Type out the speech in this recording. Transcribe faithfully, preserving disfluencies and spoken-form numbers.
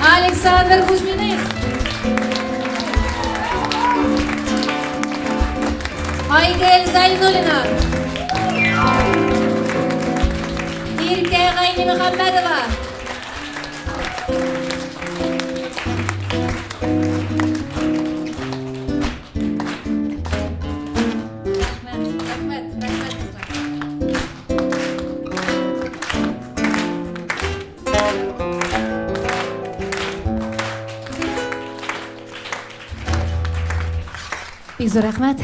Alexander Kuzminykh, Aigul Zainulina, Irka Ghaini Muhammadova, Izor Ahmad.